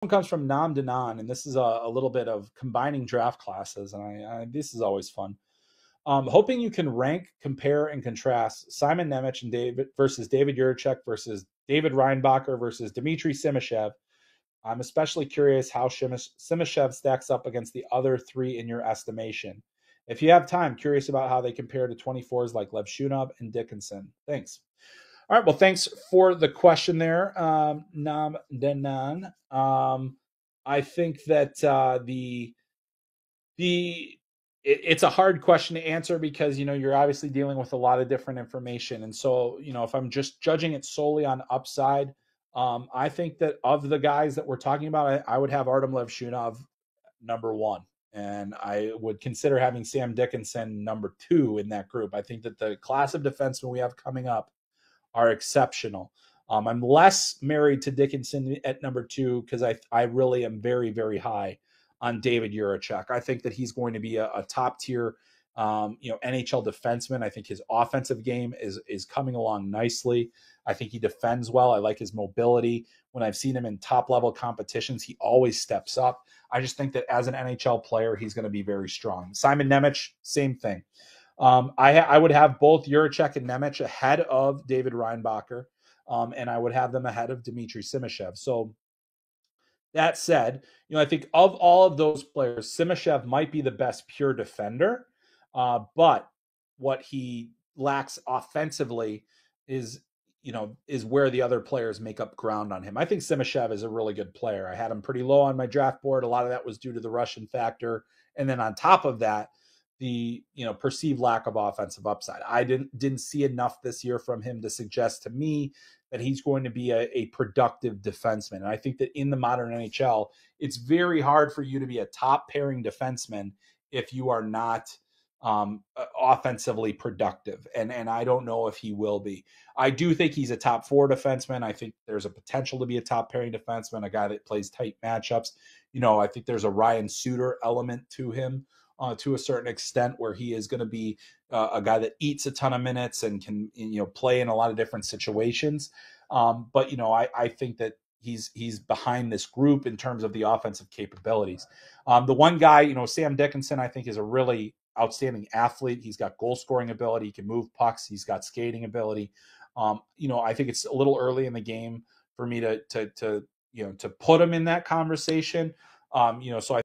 One comes from Nam Danan, and this is a little bit of combining draft classes, and this is always fun. Hoping you can rank, compare, and contrast Šimon Nemec and David Jiricek versus David Reinbacher versus Dmitri Simashev. I'm especially curious how Simashev stacks up against the other three in your estimation. If you have time, curious about how they compare to 24s like Levshunov and Dickinson. Thanks. All right, well, thanks for the question there, Nam Danan. I think that it's a hard question to answer because, you know, you're obviously dealing with a lot of different information. And so, you know, if I'm just judging it solely on upside, I think that of the guys that we're talking about, I would have Artyom Levshunov #1. And I would consider having Sam Dickinson #2 in that group. I think that the class of defensemen we have coming up are exceptional. I'm less married to Dickinson at #2 because I really am very, very high on David Jiricek. I think that he's going to be a top tier, you know, NHL defenseman. I think his offensive game is coming along nicely. I think he defends well. I like his mobility. When I've seen him in top level competitions, he always steps up. I just think that as an NHL player, he's going to be very strong. Šimon Nemec, same thing. I would have both Jiricek and Nemec ahead of David Reinbacher, and I would have them ahead of Dmitri Simashev. So that said, you know, I think of all of those players, Simashev might be the best pure defender, but what he lacks offensively is, you know, is where the other players make up ground on him. I think Simashev is a really good player. I had him pretty low on my draft board. A lot of that was due to the Russian factor, and then on top of that, the, you know, perceived lack of offensive upside. I didn't see enough this year from him to suggest to me that he's going to be a productive defenseman. And I think that in the modern NHL, it's very hard for you to be a top pairing defenseman if you are not offensively productive. And I don't know if he will be. I do think he's a top four defenseman. I think there's a potential to be a top pairing defenseman, a guy that plays tight matchups. You know, I think there's a Ryan Suter element to him. To a certain extent, where he is going to be a guy that eats a ton of minutes and can, you know, play in a lot of different situations. But, you know, I think that he's behind this group in terms of the offensive capabilities. The one guy, you know, Sam Dickinson, I think is a really outstanding athlete. He's got goal scoring ability. He can move pucks. He's got skating ability. You know, I think it's a little early in the game for me to put him in that conversation. You know, so I